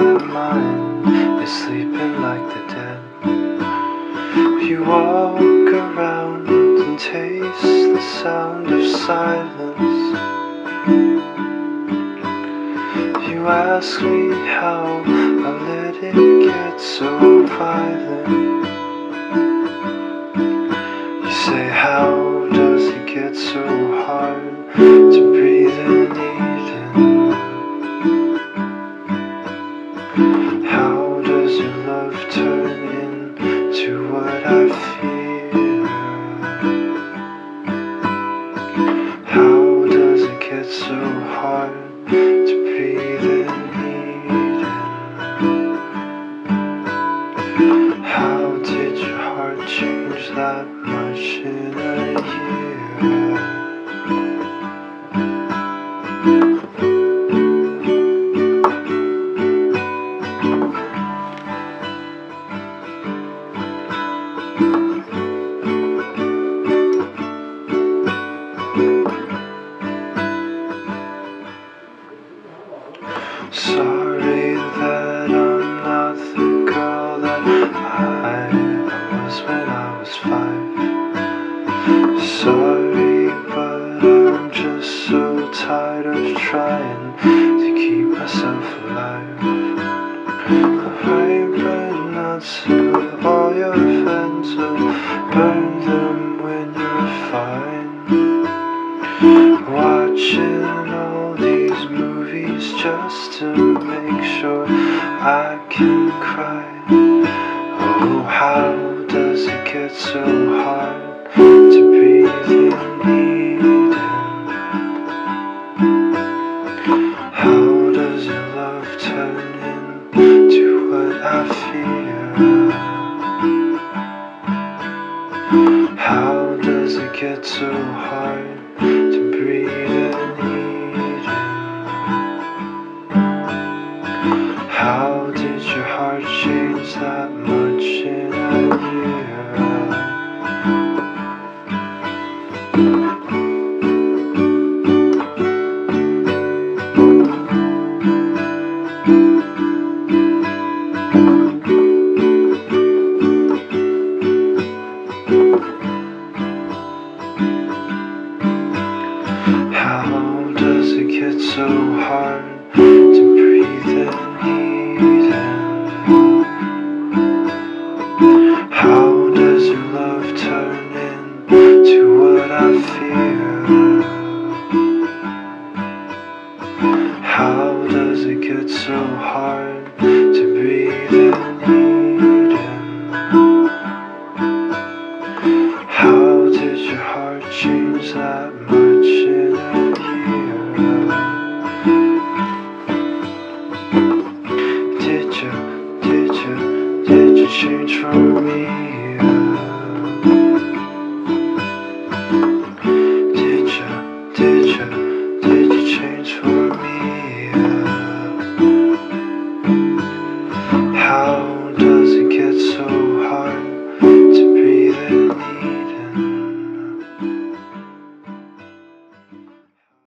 of mine is sleeping like the dead. You walk around and taste the sound of silence. You ask me how I let it get so violent. You say, how does it get so hard to breathe in Eden? How does your love turn into what I fear? How does it get so hard to breathe in Eden? How did your heart change that much in a year? Sorry that I'm not the girl that I was when I was 5. Sorry, but I'm just so tired of trying to keep myself alive. Alright, but not so. All your friends will burn them when you're fine. Watching all these movies just to make sure I can cry. Oh, how does it get so hard to breathe in Eden? How does your love turn into what I fear? How does it get so hard to breathe in Eden? How did your heart change that much in a year? How does it get so hard to breathe in Eden? How does your love turn into what I fear? How does it get so hard to breathe in Eden? How did your heart change that much in a year? Did you change from me? Did you change for me? How does it get so